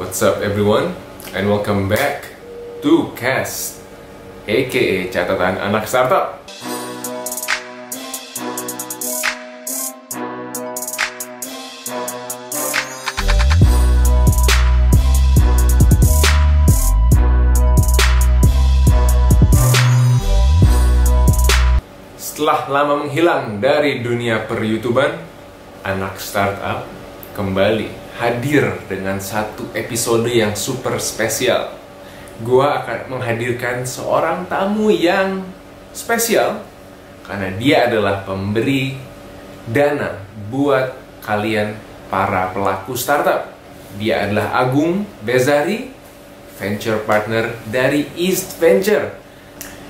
What's up everyone, and welcome back to CAST, aka Catatan Anak Startup. Setelah lama menghilang dari dunia per-YouTuban, Anak Startup kembali hadir dengan satu episode yang super spesial. Gua akan menghadirkan seorang tamu yang spesial karena dia adalah pemberi dana buat kalian para pelaku startup. Dia adalah Agung Bezharie, venture partner dari East Ventures.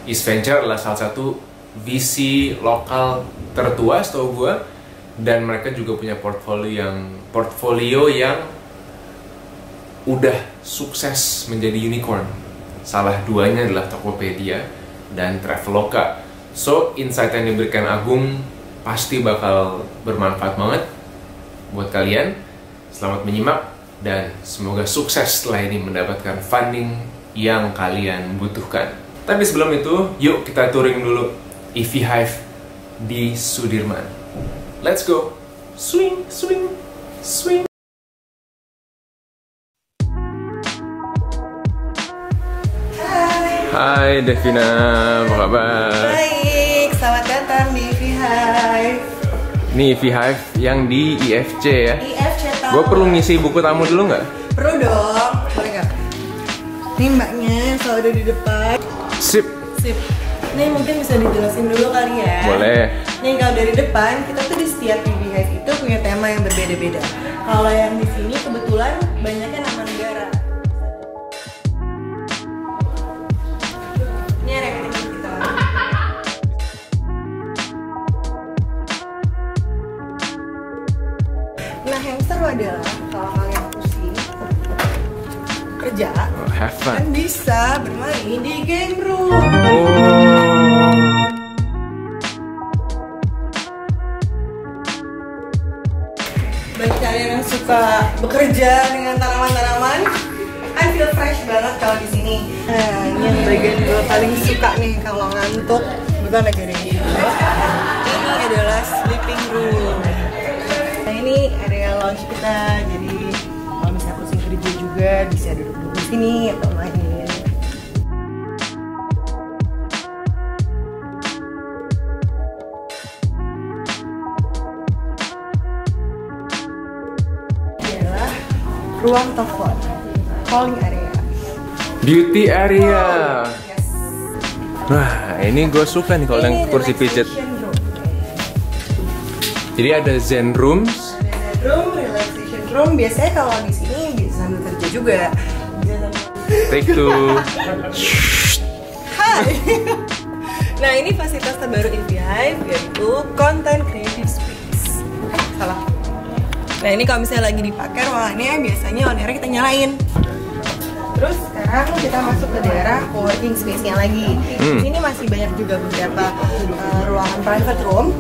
East Ventures adalah salah satu VC lokal tertua setahu gue, dan mereka juga punya portfolio yang udah sukses menjadi unicorn. Salah duanya adalah Tokopedia dan Traveloka. So, insight yang diberikan Agung pasti bakal bermanfaat banget buat kalian. Selamat menyimak dan semoga sukses setelah ini mendapatkan funding yang kalian butuhkan. Tapi sebelum itu, yuk kita touring dulu EV Hive di Sudirman. Let's go. Swing, swing, swing. Hai Devina, apa kabar? Baik, selamat datang di EV Hive. Ini EV Hive yang di IFC ya? IFC tahu. Gue perlu ngisi buku tamu dulu nggak? Perlu dong, boleh nggak? Ini mbaknya selalu ada di depan. Sip. Sip. Ini mungkin bisa dijelasin dulu kali ya. Boleh. Nih kalau dari depan, kita tuh di setiap EV Hive itu punya tema yang berbeda-beda. Kalau yang di sini kebetulan banyaknya nama negara. Ini ada rekening kita. Nah yang seru adalah kalau kalian pusing kerja, kan bisa bermain di game room. Bagi kalian yang suka bekerja dengan tanaman-tanaman, I feel fresh banget kalau di sini. Nah, ini yang bagian gue paling suka nih kalau ngantuk, bukan negara ini. Ini adalah sleeping room. Nah ini area lounge kita, jadi kalau misalnya pusing kerja juga bisa duduk-duduk di sini atau main. Ruang telepon, calling area, beauty area. Yes. Nah, ini gue suka nih kalau yang kursi pijet. Jadi ada zen rooms. Ada zen room, relaxation room. Biasanya kalau di sini bisa sambil kerja juga. Take two. Hai. Nah, ini fasilitas terbaru EV Hive yaitu Content Creative Space. Salah. Nah ini kalau misalnya lagi dipakai ruangannya, biasanya on-air kita nyalain. Terus sekarang kita masuk ke daerah co-working space-nya lagi. Di sini masih banyak juga beberapa ruangan private room.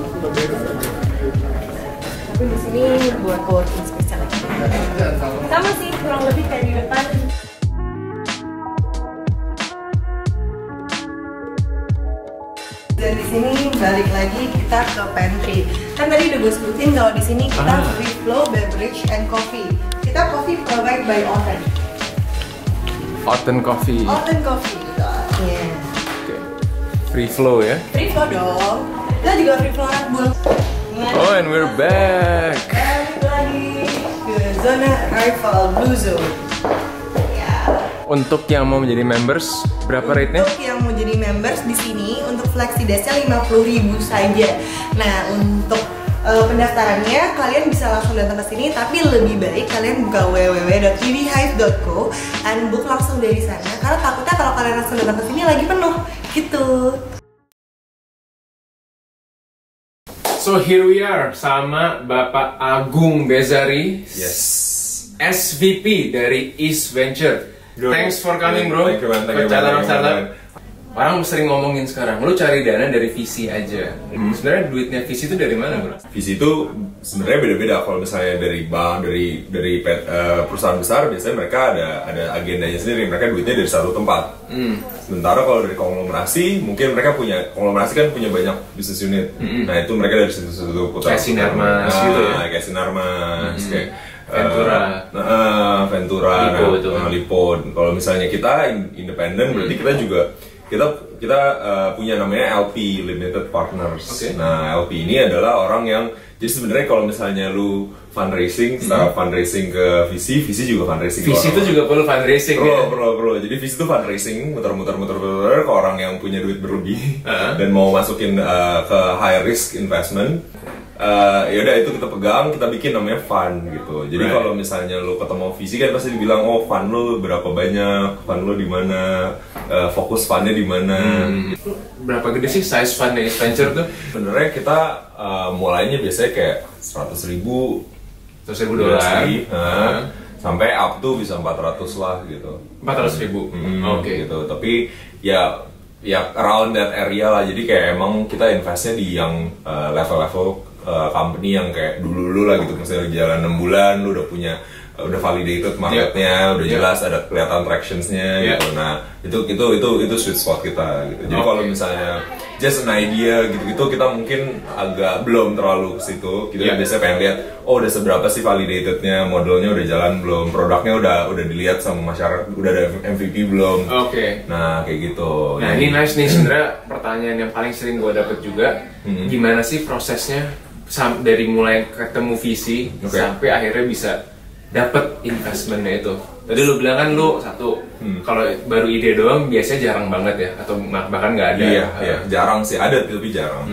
Tapi di sini buat co-working space-nya lagi. Sama sih, kurang lebih kayak di depan. Dan di sini balik lagi kita ke pantry. Kan tadi udah gue sebutin kalau di sini kita free flow beverage and coffee. Kita coffee provide by Otten. Otten Coffee. Otten Coffee. Iya. Oke. Free flow ya? Free flow dong. Kita juga free flow Red Bull. Oh, and we're back. Balik lagi ke zona rival blue zone. Untuk yang mau menjadi members, berapa rate-nya? Untuk yang mau jadi members di sini untuk flexi desk-nya 50.000 saja. Nah, untuk pendaftarannya kalian bisa langsung datang ke sini, tapi lebih baik kalian buka www.evhive.co and book langsung dari sana karena takutnya kalau kalian langsung datang ke sini lagi penuh gitu. So here we are sama Bapak Agung Bezharie. Yes. SVP dari East Ventures. Thanks for coming bro. Thank you, man. Thank you, man. Orang sering ngomongin sekarang, lu cari dana dari visi aja. Sebenarnya duitnya visi itu dari mana, bro? Visi itu sebenarnya beda-beda. Kalau misalnya dari bank, dari perusahaan besar, biasanya mereka ada agendanya sendiri. Mereka duitnya dari satu tempat. Sementara kalau dari konglomerasi, mungkin mereka punya konglomerasi kan punya banyak bisnis unit. Nah itu mereka dari satu kota. Kayak Sinarmas gitu ya. Kayak Sinarmas, kayak Ventura, Lipon. Kalau misalnya kita independen, berarti kita juga kita punya namanya LP, Limited Partners. Nah LP ini adalah orang yang, jadi sebenarnya kalau misalnya lu fundraising, setelah fundraising ke VC, VC juga fundraising. VC itu juga perlu fundraising. Perlu. Jadi VC itu fundraising, muter-muter ke orang yang punya duit berlebih dan mau masukin ke high risk investment. Yaudah itu kita pegang, kita bikin namanya fund gitu. Jadi kalau misalnya lo ketemu visi kan pasti dibilang, oh fund lo berapa banyak, fund lo di mana, fokus fundnya di mana. Berapa gede sih size fundnya East Venture tuh? Sebenarnya kita mulainya biasanya kayak 100 ribu dolar sampai up tuh bisa 400 lah gitu. 400 ribu, gitu. Tapi ya around that area lah. Jadi kayak emang kita investnya di yang level-level company yang kayak dulu lah gitu. Misalnya jalan 6 bulan, lu udah punya, udah validated marketnya, udah jelas ada kelihatan tractionsnya gitu. Nah itu sweet spot kita gitu. Jadi kalau misalnya just an idea gitu-gitu, kita mungkin agak belum terlalu ke situ. Kita biasanya pengen lihat, oh udah seberapa sih validatednya, modelnya udah jalan belum, produknya udah dilihat sama masyarakat, udah ada MVP belum. Nah kayak gitu. Nah ini nice nih sebenarnya pertanyaan yang paling sering gue dapet juga. Gimana sih prosesnya? Dari mulai ketemu visi sampai akhirnya bisa dapat investmentnya itu. Tadi lu bilang kan lu satu, kalau baru ide doang biasanya jarang banget ya, atau bahkan nggak ada. Iya, jarang sih, ada tapi jarang.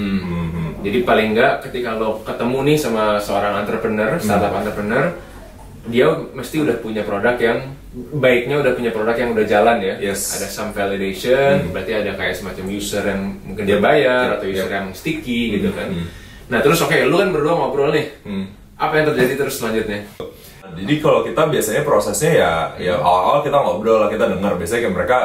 Jadi paling nggak ketika lo ketemu nih sama seorang entrepreneur, startup entrepreneur, dia mesti udah punya produk yang baiknya udah jalan ya. Ada some validation, berarti ada kayak semacam user yang mungkin dia bayar atau user yang sticky gitu kan. Nah terus lu kan berdua ngobrol nih, apa yang terjadi terus selanjutnya? Jadi kalau kita biasanya prosesnya ya awal-awal kita ngobrol lah, kita dengar. Biasanya kayak mereka,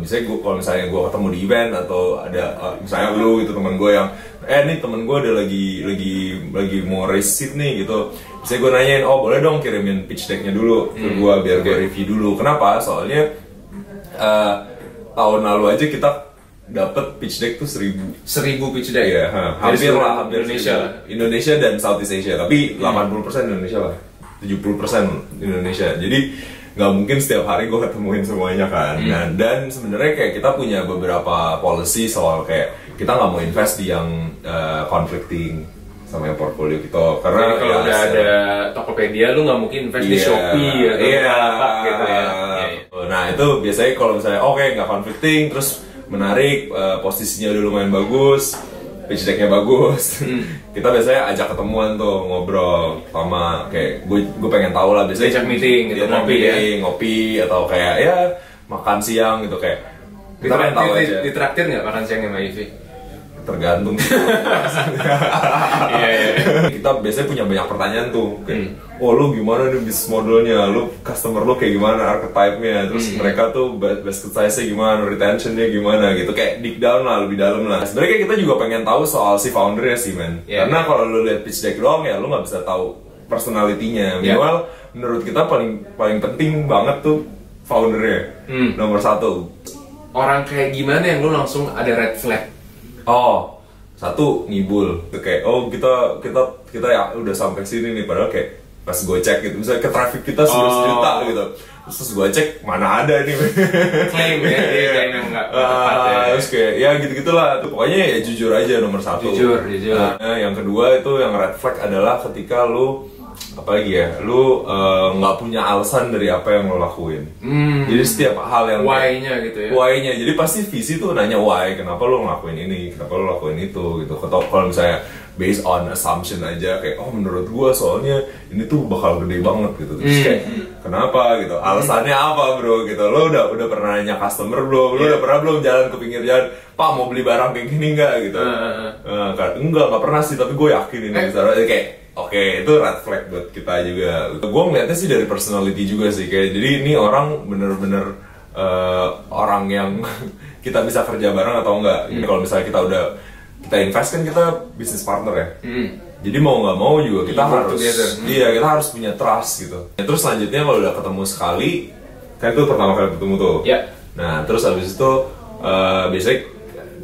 biasanya kalau misalnya gue ketemu di event atau ada misalnya lu gitu teman gue yang, ini temen gue ada lagi mau raise seed nih gitu. Biasanya gue nanyain, oh boleh dong kirimin pitch deck-nya dulu ke gue biar gue review dulu. Kenapa? Soalnya tahun lalu aja kita dapat pitch deck tuh 1000 pitch deck ya, hampir Indonesia dan Southeast Asia, tapi 80% Indonesia lah, 70% Indonesia. Jadi nggak mungkin setiap hari gue ketemuin semuanya kan. Nah, dan sebenarnya kayak kita punya beberapa policy soal kayak kita nggak mau invest di yang conflicting sama yang portfolio kita, karena kalau udah ada Tokopedia lu nggak mungkin invest di Shopee atau apa gitu ya. Nah itu biasanya kalau misalnya nggak conflicting, terus menarik, posisinya udah lumayan bagus, pitch deck-nya bagus. Kita biasanya ajak ketemuan tuh, ngobrol sama kayak gue pengen tahu lah, biasanya ajak meeting gitu, ngopi atau kayak ya makan siang gitu kayak. Kita pengen tahu aja. Ditraktir nggak makan siang sama Ivi? Tergantung. Kita biasanya punya banyak pertanyaan tuh. Oh lu gimana nih bisnis modelnya, lu customer lu kayak gimana, archetype-nya, terus mereka tuh basket size-nya gimana, retention-nya gimana gitu, kayak dig down lah, lebih dalam lah. Sebenarnya kita juga pengen tahu soal si founder-nya sih, man. Karena kalau lu lihat pitch deck doang ya lu nggak bisa tahu personality-nya. Minimal menurut kita paling penting banget tuh founder-nya. Nomor satu. Orang kayak gimana yang lu langsung ada red flag? Satu ngibul, kayak oh kita ya udah sampai sini nih, padahal kayak pas gue cek gitu, misalnya ke traffic kita 100 juta gitu, terus gue cek mana ada nih claim ya, claim yang nggak tepat ya, terus kayak ya gitu-gitulah. Pokoknya ya jujur aja nomor satu. Jujur. Nah, yang kedua itu yang red flag adalah ketika lu lu nggak punya alasan dari apa yang lo lakuin. Jadi setiap hal yang why-nya gitu ya. Why-nya. Jadi pasti visi tuh nanya why, kenapa lo ngelakuin ini, kenapa lo lakuin itu gitu. Kalau misalnya based on assumption aja kayak oh menurut gua soalnya ini tuh bakal gede banget gitu. Terus kayak kenapa gitu? Alasannya apa, bro? Gitu. Lo udah pernah nanya customer belum? Lo udah pernah belum jalan ke pinggir jalan? Pak mau beli barang kayak gini nggak gitu? Nggak pernah sih, tapi gue yakin ini misalnya kayak Oke, itu red flag buat kita juga. Gue ngeliatnya sih dari personality juga sih, kayak jadi ini orang bener-bener orang yang kita bisa kerja bareng atau enggak. Jadi kalau misalnya kita udah kita invest kan kita bisnis partner ya. Jadi mau nggak mau juga kita harus, iya kita harus punya trust gitu. Ya, terus selanjutnya kalau udah ketemu sekali, kan itu pertama kali ketemu tuh. Yeah. Nah terus habis itu basic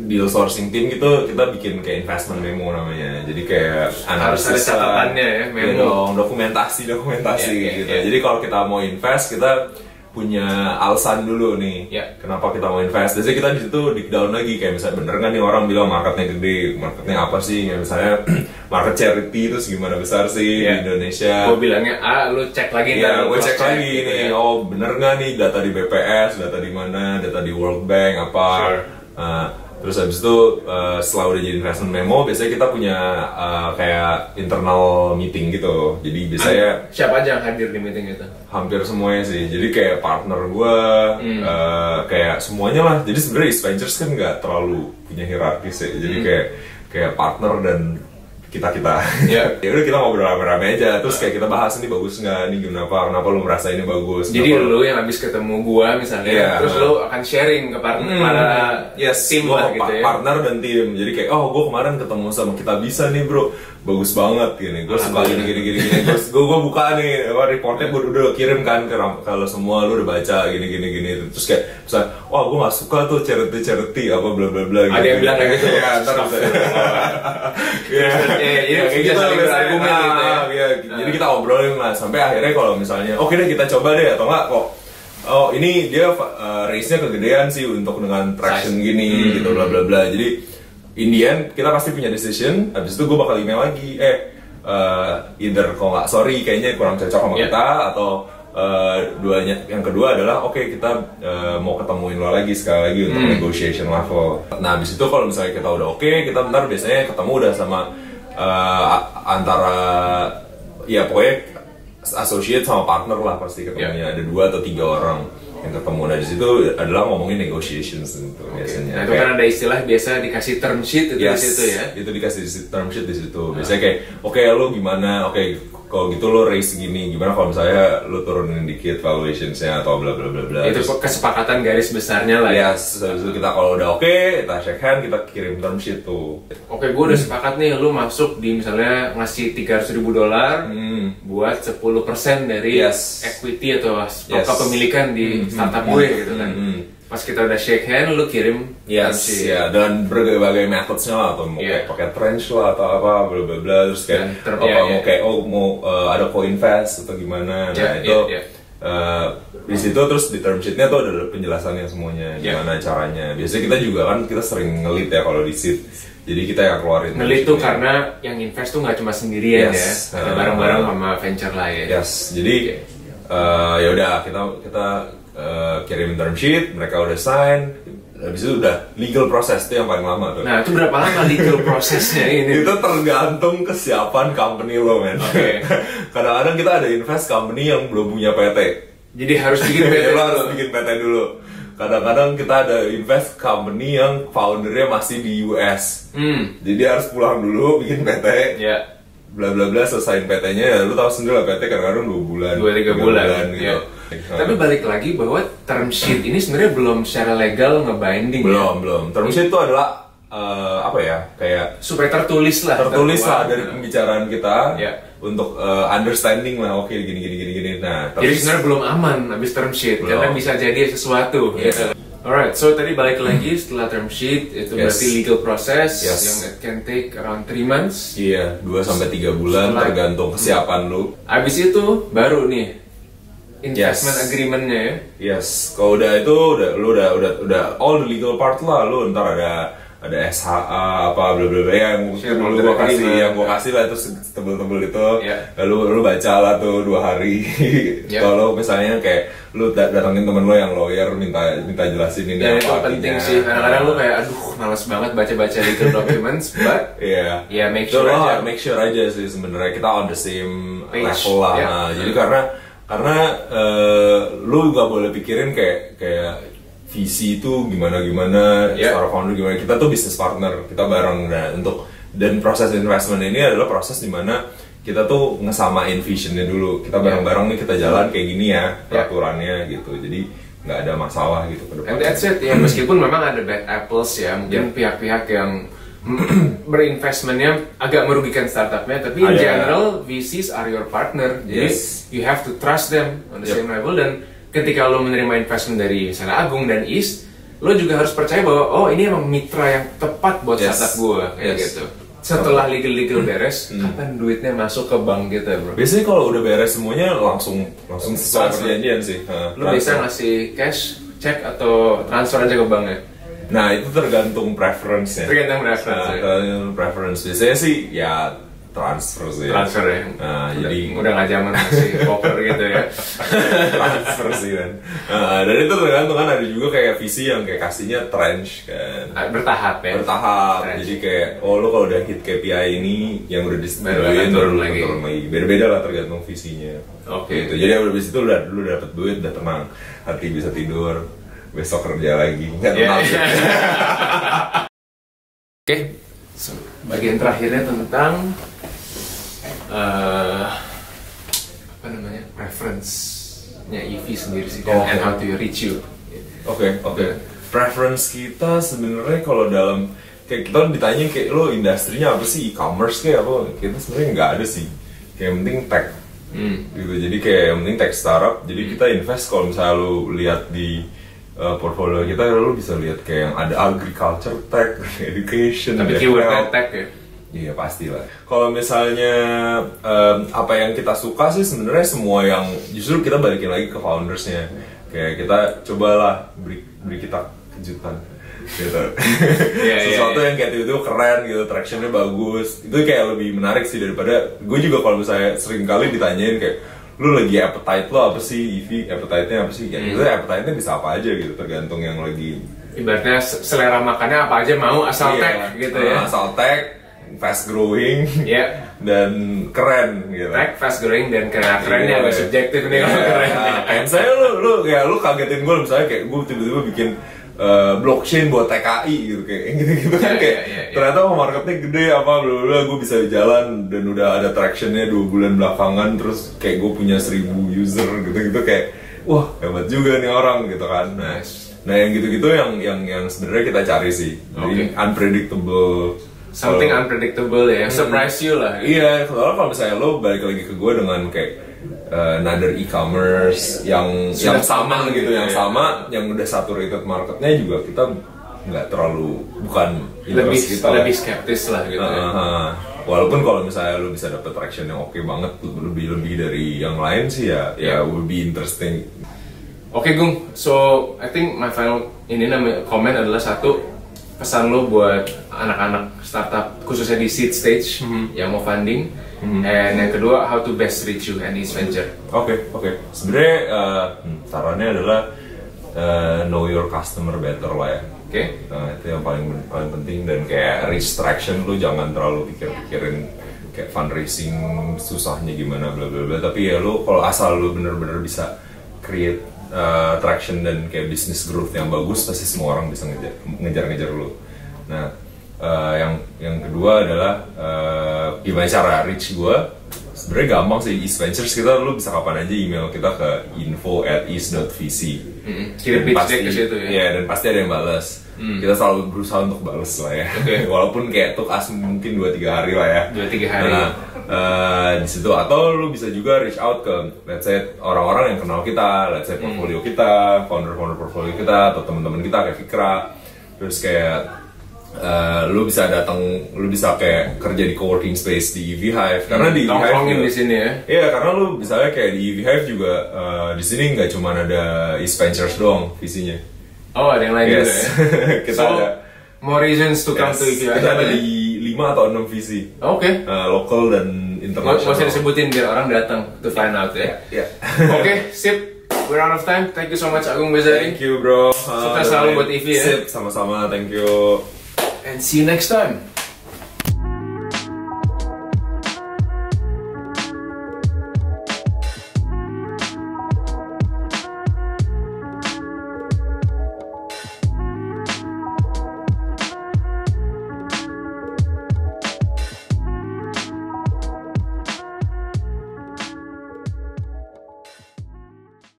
deal sourcing team gitu kita bikin kayak investment memo namanya. Jadi kayak analisis catatannya ya, memo, dokumentasi yeah, gitu. Yeah. Jadi kalau kita mau invest kita punya alasan dulu nih, kenapa kita mau invest. Jadi kita di situ dig down lagi, kayak misalnya bener nggak nih orang bilang marketnya gede, marketnya apa sih, kayak misalnya market charity terus gimana besar sih di Indonesia. Gue bilangnya A, lu cek lagi ntar. Gue cek lagi nih, oh bener nggak nih data di BPS, data di mana, data di World Bank apa. Terus habis itu setelah udah jadi investment memo, biasanya kita punya kayak internal meeting gitu. Jadi biasanya siapa aja yang hadir di meeting itu? Hampir semuanya sih. Jadi kayak partner gue, kayak semuanya lah. Jadi sebenarnya East Ventures kan nggak terlalu punya hierarkis ya. Jadi kayak partner dan kita. Ya udah kita ngobrol rame-rame aja. Terus kayak kita bahas ini bagus nggak, ini kenapa lu merasa ini bagus. Jadi lu yang habis ketemu gua misalnya, terus lu akan sharing ke partner, tim lah gitu ya. Partner dan tim. Jadi kayak oh gua kemarin ketemu sama kita bisa nih bro, bagus banget gini. Gua sebagian gini. Terus gua buka nih reportnya, gua udah kirim kan ke lu semua, lu udah baca gini. Terus kayak misalnya, wah gua nggak suka tuh charity apa bla bla bla. Ada yang bilang kayak gitu ya, ntar jadi kita obrolin lah sampai akhirnya kalau misalnya oke deh kita coba deh atau enggak kok oh ini dia race-nya kegedean sih untuk dengan traction gini gitu bla bla bla. Jadi in the end kita pasti punya decision. Habis itu gue bakal email lagi either kalau nggak sorry kayaknya kurang cocok sama kita atau yang kedua adalah oke, kita mau ketemuin lo lagi sekali lagi untuk negotiation level. Nah abis itu kalau misalnya kita udah oke, kita bentar biasanya ketemu udah sama antara ya pokoknya associate sama partner lah pasti ketemunya ada 2 atau 3 orang yang ketemu. Nah disitu adalah ngomongin negotiations itu biasanya. Nah itu kan ada istilah biasa dikasih term sheet itu di situ ya? Itu dikasih term sheet di situ. Biasanya kayak oke, lo gimana, oke kalau gitu lo raise gini, gimana kalau misalnya lo turunin dikit valuationsnya atau bla bla bla bla. Itu kesepakatan garis besarnya lah ya. Habis itu kita kalau udah oke, kita shake hand, kita kirim term sheet tuh. Oke, gue udah sepakat nih, lo masuk di misalnya ngasih $300.000 buat 10% dari equity atau kepemilikan di startup gue gitu kan. Pas kita udah shake hand, lu kirim dan berbagai metodenya lah, atau mau pakai trench lah atau apa bla bla bla, terus kayak mau kayak ada co-invest atau gimana. Nah itu di situ terus di term sheetnya tuh ada penjelasannya semuanya gimana caranya. Biasanya kita juga kan kita sering ngelit ya kalau di seed, jadi kita yang keluarin ngelit tuh karena yang invest tuh nggak cuma sendirian ya, ada bareng-bareng sama venture lah ya. Jadi ya udah kita kirim term sheet, mereka udah sign, habis itu udah legal process itu yang paling lama tuh. Nah itu berapa lama legal prosesnya ini? Itu tergantung kesiapan company lo men. Kadang-kadang kita ada invest company yang belum punya PT, jadi harus bikin PT. Lo harus bikin PT dulu. Kadang-kadang kita ada invest company yang foundernya masih di US, jadi harus pulang dulu bikin PT. Bla bla bla, selesain PT-nya, lu tahu sendiri lah PT kadang-kadang 2 bulan, 3 bulan gitu. Tapi balik lagi bahwa term sheet ini sebenarnya belum secara legal ngebinding. Belum. Term sheet itu adalah apa ya? Kayak supaya tertulis lah. Tertulis lah dari pembicaraan kita untuk understanding lah. Oke, gini. Nah, jadi sebenarnya belum aman habis term sheet karena bisa jadi sesuatu. Alright, so tadi balik lagi setelah term sheet itu berarti legal process yang it can take around 3 months. Iya, 2 sampai 3 bulan setelah, tergantung kesiapan lu. Abis itu baru nih investment agreement-nya ya. Kalau udah itu lu udah all the legal part lah. Lu ntar ada SHA apa bla bla bla yang lu gua kasih lah, terus tebel-tebel itu lalu lu baca lah tuh 2 hari. Kalau misalnya kayak lu datangin temen lu yang lawyer minta jelasin ini apa, itu penting sih. Kadang-kadang lu kayak aduh males banget baca-baca itu documents, but make sure aja sih sebenarnya kita on the same level lah. Jadi karena lu gak boleh pikirin kayak visi itu gimana secara founder gimana. Kita tuh bisnis partner, kita bareng. Nah dan proses investment ini adalah proses dimana kita tuh ngesamain visionnya dulu. Kita bareng-bareng nih kita jalan kayak gini ya peraturannya gitu. Jadi nggak ada masalah gitu ke depan. And that's it ya, meskipun memang ada bad apples ya, mungkin pihak-pihak yang berinvestmentnya agak merugikan startupnya, tapi in general VCs are your partner, jadi you have to trust them on the same level. Dan ketika lo menerima investment dari misalnya Agung dan East, lo juga harus percaya bahwa oh ini emang mitra yang tepat buat startup gue kayak gitu. Setelah legal beres, kapan duitnya masuk ke bank gitu ya bro? Biasanya kalau udah beres semuanya langsung perjanjian sih. Lo bisa ngasih cash, cek atau transfer aja ke banknya? Nah itu tergantung preference ya. Tergantung preference. Biasanya sih ya transfer sih. Transfer ya. Nah, jadi udah nggak zaman masih poker gitu ya. Transfer sih kan. Dan itu tergantung kan, ada juga kayak visi yang kayak kasihnya trench kan. Bertahap ya. Bertahap. Trench. Jadi kayak oh lo kalau udah hit KPI ini yang udah distribuin turun lagi. Beda-beda lah tergantung visinya. Oke. Gitu. Jadi abis itu lu dapet duit udah tenang, hati bisa tidur. Besok kerja lagi, nggak kenal sih. Oke, bagian terakhirnya tentang apa namanya, preference-nya EV sendiri sih, and how to reach you. Oke. Preference kita sebenarnya kalau dalam kayak kita ditanya kayak lo industrinya apa sih, e-commerce kayak apa? Kita sebenarnya nggak ada sih. Kayak yang penting tech, gitu. Jadi kayak yang penting tech startup. Jadi kita invest kalau misalnya lo lihat di portfolio kita, lu bisa lihat kayak yang ada agriculture tech, education, tapi keywordnya tech ya? Iya pastilah. Kalau misalnya apa yang kita suka sih sebenarnya semua yang justru kita balikin lagi ke foundersnya. Kayak kita cobalah beri kita kejutan gitu. Sesuatu yang kayak itu keren gitu, tractionnya bagus. Itu kayak lebih menarik sih daripada gue juga kalau misalnya sering kali ditanyain kayak lu lagi appetite lo apa sih, EV appetite-nya apa sih? Ya itu appetite-nya bisa apa aja gitu, tergantung yang lagi. Ibaratnya selera makannya apa aja mau, asal tech gitu ya. Asal tech, fast growing, dan keren gitu. Tech, fast growing dan kerennya agak subjektif nih kalau keren. Kayak saya lu kagetin gue misalnya kayak gue tiba-tiba bikin blockchain buat TKI gitu kayak gitu kan, kayak ternyata marketnya gede apa blablabla, gue bisa jalan dan udah ada tractionnya 2 bulan belakangan, terus kayak gue punya 1000 user gitu kayak wah hebat juga nih orang gitu kan. Nah yang gitu-gitu yang sebenarnya kita cari sih, jadi unpredictable, something unpredictable ya, surprise you lah. Iya, soalnya kalau misalnya lo balik lagi ke gue dengan kayak another e-commerce yang sama gitu, yang udah saturated marketnya juga, kita nggak terlalu, bukan lebih skeptis lah gitu. Walaupun kalau misalnya lo bisa dapet traction yang oke banget, lebih dari yang lain sih ya will be interesting. Oke Gung, so I think my final comment adalah satu, pesan lo buat anak-anak startup khususnya di seed stage yang mau funding. And yang kedua, how to best reach you and East Venture. Oke. Sebenarnya sarannya adalah know your customer better lah ya. Oke. Itu yang paling penting, dan kayak restriction lu jangan terlalu pikirin kayak fundraising susahnya gimana bla bla bla. Tapi ya lu kalau asal lu bener-bener bisa create traction dan kayak business growth yang bagus, pasti semua orang bisa ngejar lu. Nah. Yang kedua adalah gimana cara reach gue. Sebenarnya gampang sih, East Ventures kita lu bisa kapan aja email kita ke info@east.vc. Kirim pitch deck ke situ ya. Iya, dan pasti ada yang balas. Kita selalu berusaha untuk balas lah ya. Walaupun kayak took us mungkin 2-3 hari lah ya. 2-3 hari. Nah, di situ atau lu bisa juga reach out ke let's say orang-orang yang kenal kita, let's say portfolio kita, founder-founder portfolio kita atau teman-teman kita kayak Vikra. Terus kayak lu bisa datang, lu bisa kayak kerja di co-working space di EV Hive, karena di EV Hive di sini ya. Iya, karena lu misalnya kayak di EV Hive juga di sini nggak cuma ada East Ventures doang visinya. Oh, ada yang lain juga ya. Kita so, ada more reasons to come to EV Hive. Kita ada di 5 atau 6 visi. Oke. Lokal dan internasional. Masih disebutin biar orang datang to find out ya. Iya. Oke, sip. We're out of time. Thank you so much Agung Bezharie. Thank you bro. Sukses selalu buat EV ya. Sip, sama-sama. Thank you. And see you next time.